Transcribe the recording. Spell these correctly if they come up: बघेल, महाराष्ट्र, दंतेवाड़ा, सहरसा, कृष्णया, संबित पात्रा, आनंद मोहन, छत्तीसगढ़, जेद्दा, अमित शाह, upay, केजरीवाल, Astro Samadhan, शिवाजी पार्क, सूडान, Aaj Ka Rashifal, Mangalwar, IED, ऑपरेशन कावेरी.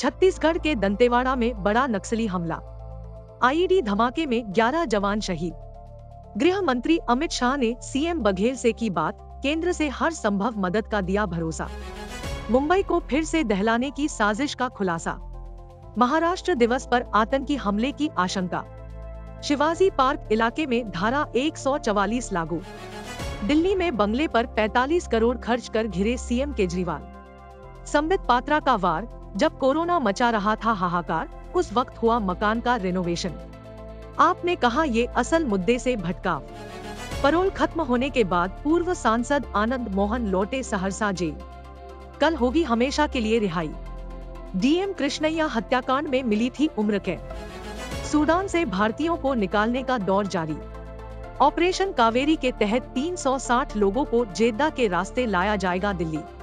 छत्तीसगढ़ के दंतेवाड़ा में बड़ा नक्सली हमला, आईईडी धमाके में 11 जवान शहीद। गृह मंत्री अमित शाह ने सीएम बघेल से की बात, केंद्र से हर संभव मदद का दिया भरोसा। मुंबई को फिर से दहलाने की साजिश का खुलासा। महाराष्ट्र दिवस पर आतंकी हमले की आशंका। शिवाजी पार्क इलाके में धारा 144 लागू। दिल्ली में बंगले पर 45 करोड़ खर्च कर घिरे सीएम केजरीवाल। संबित पात्रा का वार, जब कोरोना मचा रहा था हाहाकार, उस वक्त हुआ मकान का रेनोवेशन। आपने कहा ये असल मुद्दे से भटकाव। परोल खत्म होने के बाद पूर्व सांसद आनंद मोहन लौटे सहरसा जेल, कल होगी हमेशा के लिए रिहाई। डीएम कृष्णया हत्याकांड में मिली थी उम्र कैद। सूडान से भारतीयों को निकालने का दौर जारी। ऑपरेशन कावेरी के तहत 360 लोगों को जेद्दा के रास्ते लाया जाएगा दिल्ली।